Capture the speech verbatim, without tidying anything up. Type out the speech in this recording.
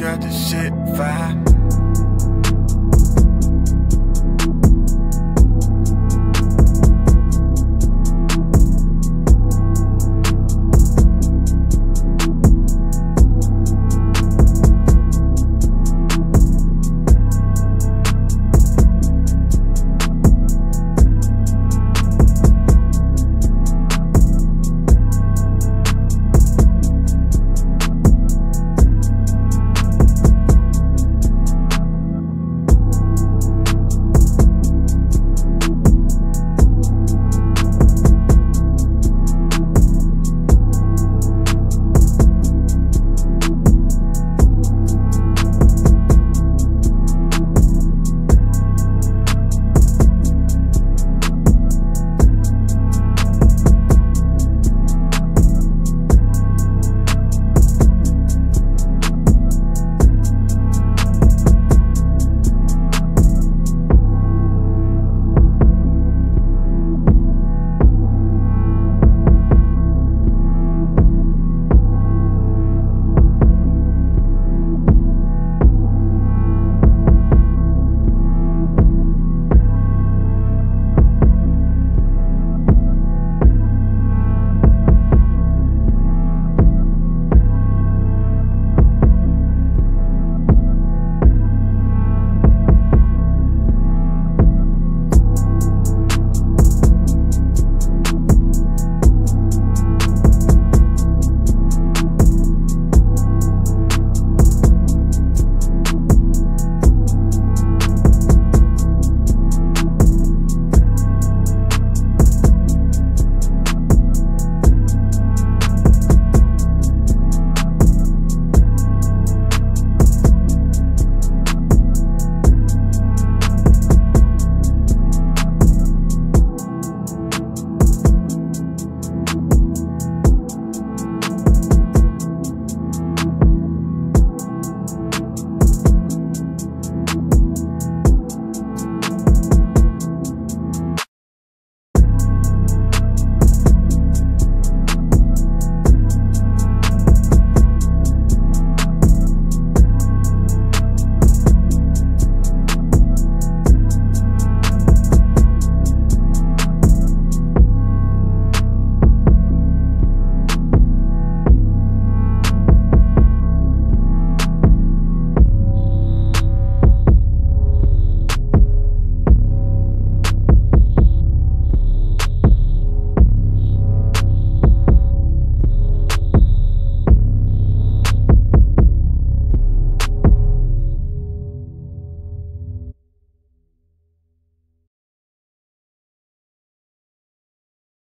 got this shit fire.